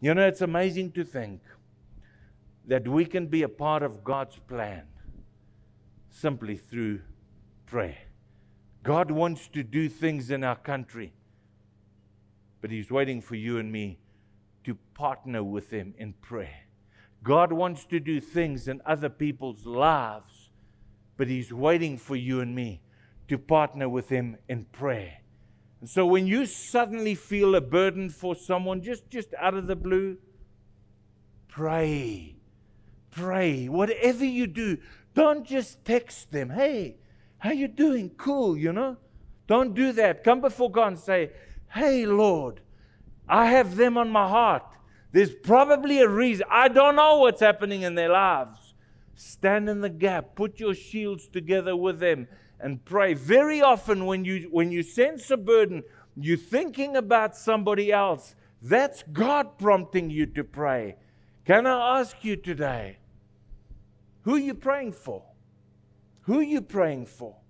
You know, it's amazing to think that we can be a part of God's plan simply through prayer. God wants to do things in our country, but He's waiting for you and me to partner with Him in prayer. God wants to do things in other people's lives, but He's waiting for you and me to partner with Him in prayer. And so when you suddenly feel a burden for someone, just out of the blue, pray. Pray. Whatever you do, don't just text them, hey, how you doing? Cool, you know? Don't do that. Come before God and say, hey, Lord, I have them on my heart. There's probably a reason. I don't know what's happening in their lives. Stand in the gap. Put your shields together with them and pray. Very often when you sense a burden, you're thinking about somebody else. That's God prompting you to pray. Can I ask you today, who are you praying for? Who are you praying for?